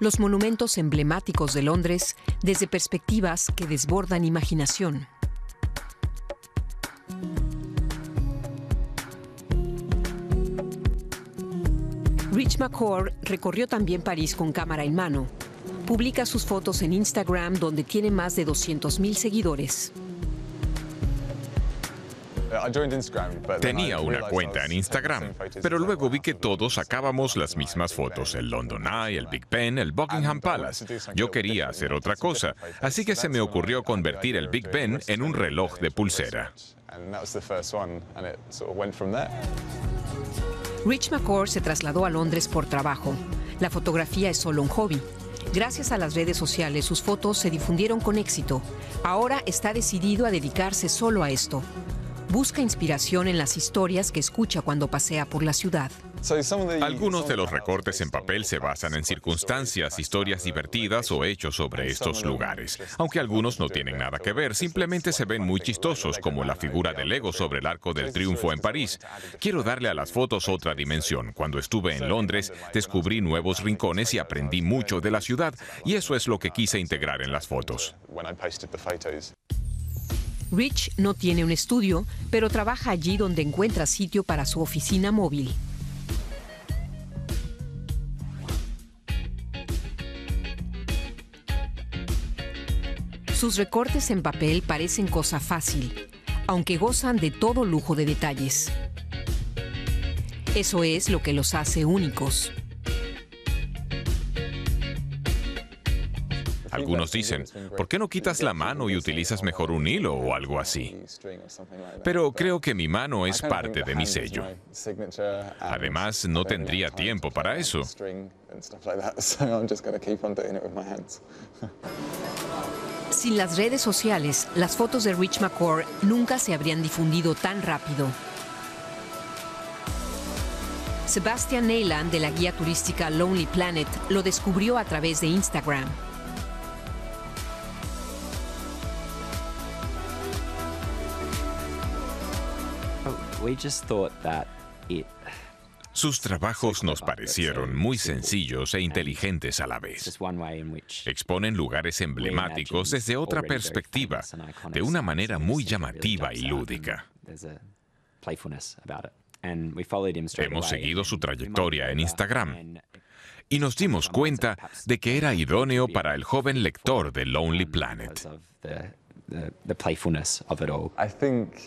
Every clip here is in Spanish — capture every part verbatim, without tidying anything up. los monumentos emblemáticos de Londres desde perspectivas que desbordan imaginación. Rich McCor recorrió también París con cámara en mano. Publica sus fotos en Instagram, donde tiene más de doscientos mil seguidores. Tenía una cuenta en Instagram, pero luego vi que todos sacábamos las mismas fotos, el London Eye, el Big Ben, el Buckingham Palace. Yo quería hacer otra cosa, así que se me ocurrió convertir el Big Ben en un reloj de pulsera. Rich McCor se trasladó a Londres por trabajo. La fotografía es solo un hobby. Gracias a las redes sociales, sus fotos se difundieron con éxito. Ahora está decidido a dedicarse solo a esto. Busca inspiración en las historias que escucha cuando pasea por la ciudad. Algunos de los recortes en papel se basan en circunstancias, historias divertidas o hechos sobre estos lugares. Aunque algunos no tienen nada que ver, simplemente se ven muy chistosos, como la figura de Lego sobre el Arco del Triunfo en París. Quiero darle a las fotos otra dimensión. Cuando estuve en Londres, descubrí nuevos rincones y aprendí mucho de la ciudad, y eso es lo que quise integrar en las fotos. Rich no tiene un estudio, pero trabaja allí donde encuentra sitio para su oficina móvil. Sus recortes en papel parecen cosa fácil, aunque gozan de todo lujo de detalles. Eso es lo que los hace únicos. Algunos dicen, ¿por qué no quitas la mano y utilizas mejor un hilo o algo así? Pero creo que mi mano es parte de mi sello. Además, no tendría tiempo para eso. Sin las redes sociales, las fotos de Rich McCor nunca se habrían difundido tan rápido. Sebastian Neyland, de la guía turística Lonely Planet, lo descubrió a través de Instagram. Sus trabajos nos parecieron muy sencillos e inteligentes a la vez. Exponen lugares emblemáticos desde otra perspectiva, de una manera muy llamativa y lúdica. Hemos seguido su trayectoria en Instagram y nos dimos cuenta de que era idóneo para el joven lector de Lonely Planet. The, the playfulness of it all.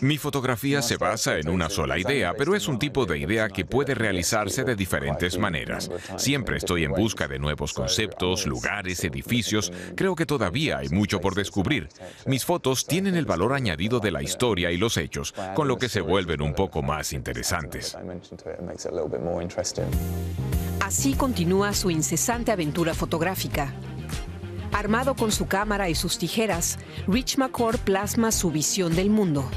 Mi fotografía se basa en una sola idea, pero es un tipo de idea que puede realizarse de diferentes maneras. Siempre estoy en busca de nuevos conceptos, lugares, edificios. Creo que todavía hay mucho por descubrir. Mis fotos tienen el valor añadido de la historia y los hechos, con lo que se vuelven un poco más interesantes. Así continúa su incesante aventura fotográfica. Armado con su cámara y sus tijeras, Rich McCor plasma su visión del mundo.